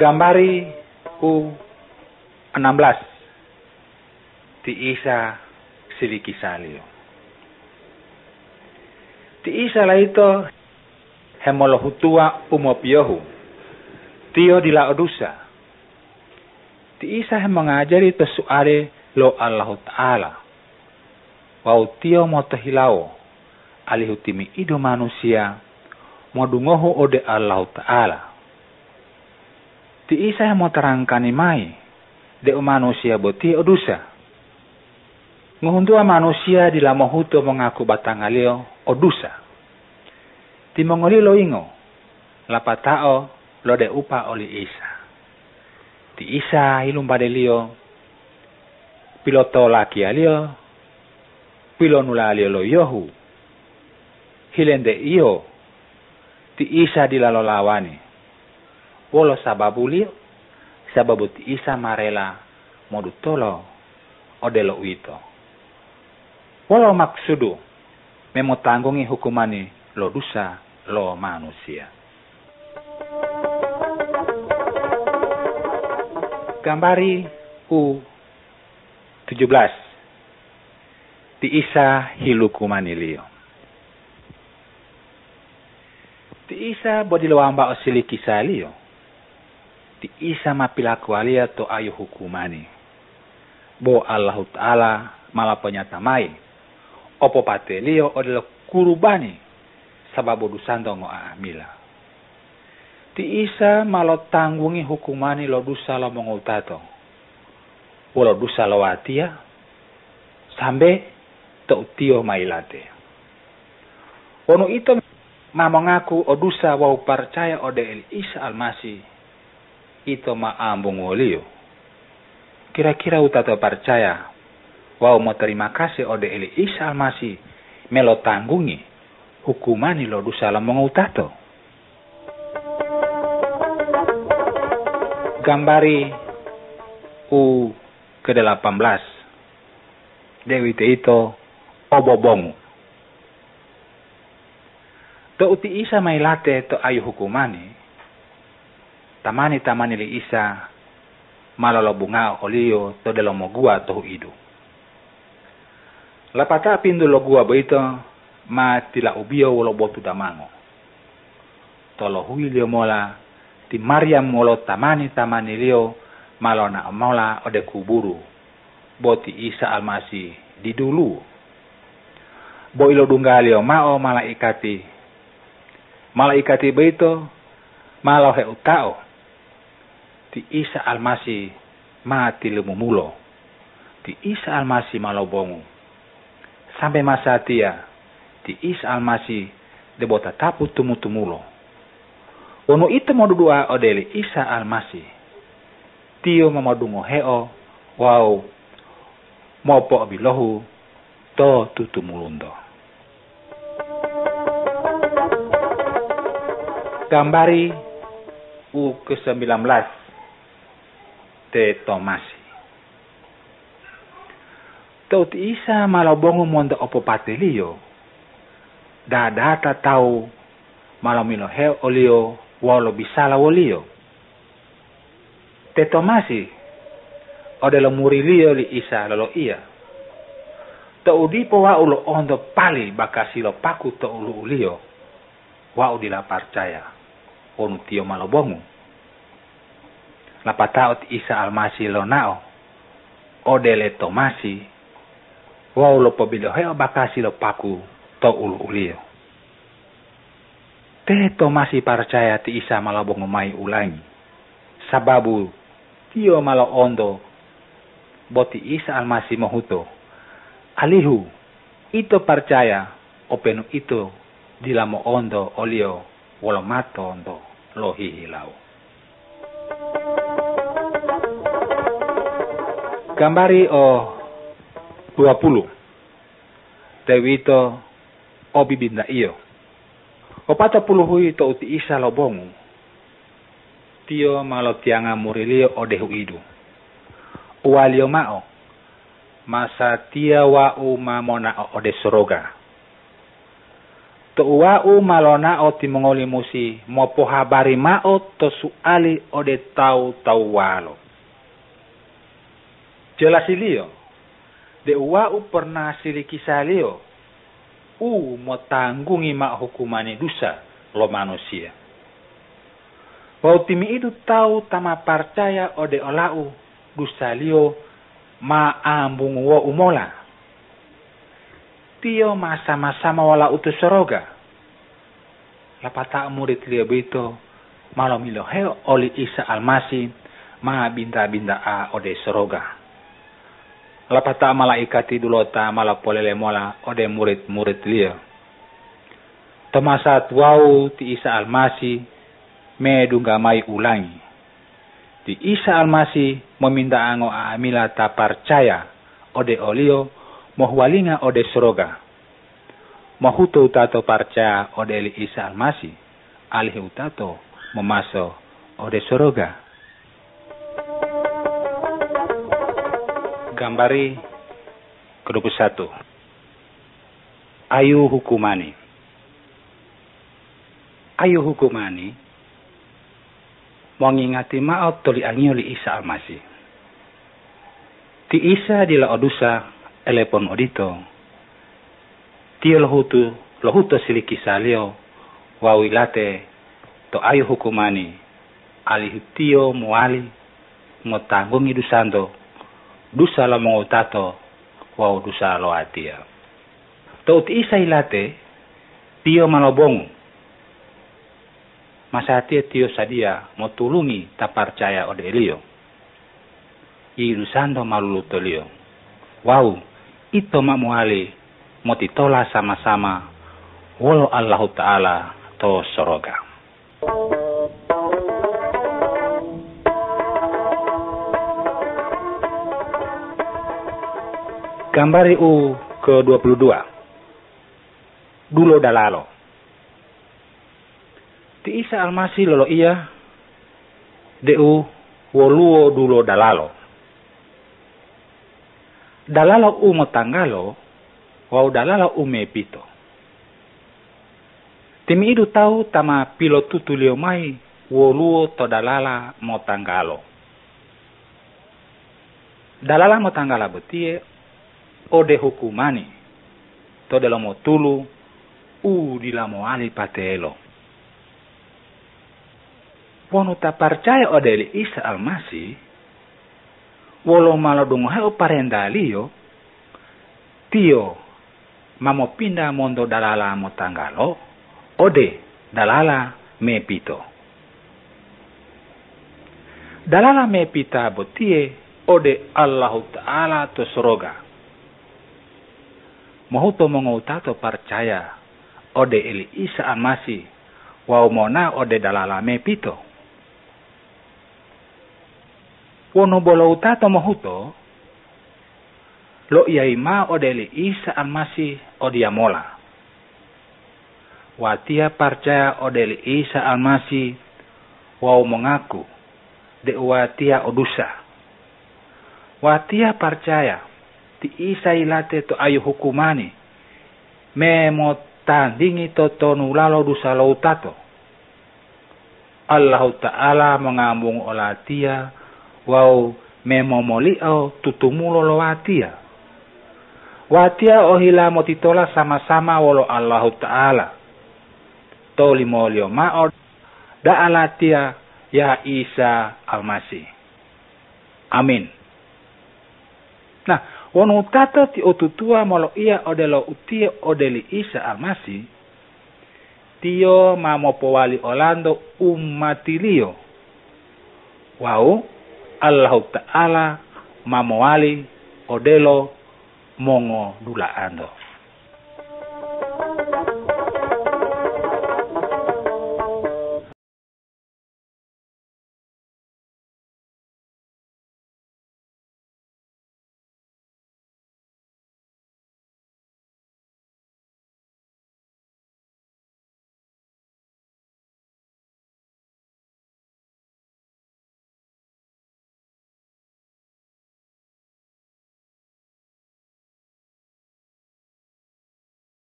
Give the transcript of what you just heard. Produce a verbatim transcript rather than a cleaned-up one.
Gambari U enam belas tiisa siliki salio. Tiisa laito hemolohutua umopiohu tio di Laodusa. Tiisa yang mengajari tesuare lo Allahu Ta'ala. Wau tio motohilao alihutimi ido manusia modungohu ode Allahu Ta'ala. Tiisa yang mau terangkani mai de manusia boti odusa. Nguhuntua manusia di lamohuto mengaku batangalio odusa. Ti mongoli lo ingo lapatao lo de upa oli Isa. Ti Isa ilum badelio piloto laki alio pilonula alio lo yohu. Hilende iyo ti Isa dilalolawani. Wolo sababulio sababu ti Isa marela modutolo odelo uito. Wolo maksudu memo tanggungi hukumani lo dusa lo manusia. Gambari U tujuh belas ti Isa hilukumani lio. Ti Isa bodiloamba osiliki salio. Ti Isa mapilaku alia to ayu hukumani. Bo Allahu Ta'ala malapnyatamai. Opo patelio odelo kurubani. Sababu dusanto ngo'amila. Ti Isa malo tanggungi hukumani lo dusa lo mongutato. Wolo dusa lo watia. Sambe to utio mailate. Wono ito mamongaku odusa wau percaya ode Isa Almasih. Ito ma'ambung olio. Kira-kira utato percaya. Wau mau terima kasih ode eli Isa Almasih. Melo tanggungi. Hukumani lo dusa lo mengutato. Gambari U ke delapan belas. Dewi te ito obobongu. To uti Isa mailate to ayu hukumani. Tamani-tamani li Isa malolo bunga olio to de lomo gua tohu idu. Lapata pindu lo gua beito ma tila ubio wolo botu damango. Tolo hui lio mola ti Maryam wolo tamani-tamani lio malona mola ode kuburu. Boti Isa Almasih di dulu. Bo ilo dungga lio mao malaikati. Malaikati beito malohe utao. Ti Isa Almasih mati lumumulo. Ti Isa Almasih malobongu. Sampai masa tia. Ti Isa Almasih debota tapu tumu-tumulo. Ono itu modudua odeli Isa Almasih. Tio mamodungo heo. Wau. Mopo bilohu. To tutumulundo. Gambari U ke sembilan belas te Tomasi. Tau ti Isa malobongu mondo opo patelio. Dadata tau malomino heo olio wolo bisala wolio. Te Tomasi odelo murilio li Isa lolo iya. Tau dipo wa ulo ondo pali bakasilo paku to ulu ulio. Wau dila percaya. Onu tio malobongu. Lapatao ti Isa Almasih lo nao. Odele Tomasi. Wau lo pobidoheo bakasi lo paku to ulu ulio. Te Tomasi percaya ti Isa malobongu mai ulangi. Sababu tio malo ondo. Boti Isa Almasih mohuto. Alihu. Ito percaya. Openu ito. Dilamo ondo olio wolo mato ondo lo hihilau. Gambari O dua puluh. Tewito obi binda iyo. Opata puluh hui to uti Isa lobongu. Tio malo tianga murilio odehu idu. Uwalio mao. Masa tia wau mamona ode soroga. to wau malona o timongoli musi mopo habari mao to suali o de tau tau walo. Jelas ilio de wau pernah siliki salio u mo tanggungi ma hukumani dosa lo manusia. Wau timi idu tau tama percaya o de olau dosa lio ma ambung wo umola. Tio masa-masa mawala utus soroga. Lapata murid lia beto malam ilohel oli Isa Almasi ma binta-binta a ode soroga. Lapata malaikat idulota mala polele mola ode murid-murid lia. Tomasa wau ti Isa Almasi me dunggamai ulangi. Ti Isa Almasi meminta ango a amila tak percaya ode olio mohwalinga ode soroga. Mohuto utato parca ode eli Isa Almasi. Alih utato memaso ode soroga. Gambari kedua puluh satu. Ayu hukumani. Ayu hukumani. Mongingati maot toli angio li Isa Almasi. Ti Isa di laodusa telepon odito tio lohutu lohuto siliki salio wawilate to ayu hukumani alihitio muali motanggungi dusando dusa la mongotato wau dusa loatia to ti Isa ilate tio malobongu masati tio sadia motulungi taparcaya odelio i dusando malulutolio wau ito mamuali motitola sama-sama walau Allah Ta'ala to soroga. Gambari u ke dua puluh dua. Dulo dalalo. Ti Isa Almasi lolo iya deu woluo dulo dalalo. Dalalo umo tanggalo, wau dalalo ume pito. Timi idu tau tama pilotu tulio mai, woluo to dalala mo tanggalo. Dalala mo tanggala betie, ode hukumani, to delamo tulu, u dilamo ali patelo. Wono ta percaya ode li Isa Almasi, wolo malo dungoheo parendalio, tio mamo pinda mondo dalala mo tanggalo, ode dalala me pito. Dalala me pita botie, ode Allahu Ta'ala to soroga. Mohuto mongotato percaya, ode eli Isa Almasi, wau mona ode dalala me pito. Wono bolo utato mohuto lo iaima odeli Isa Almasi odiamola. Watia parcaya odeli Isa Almasi wau mengaku de watia odusa. Watia parcaya ti Isa ilate to ayu hukumani memo tandingi to tonulalo dusa lo utato. Allah Ta'ala mengambung olatia wau memomolio tutumulo lo watia. Watia ohila motitola sama-sama wolo Allah Ta'ala. Toli molio mao da'alatia ya Isa Almasi. Amin. Nah, wonu tata ti otutua molo ia odelo utia odeli Isa Almasi. Tio mamopo wali olando ummatilio. Wau Allah Ta'ala mamowali odelo mongo dulaando.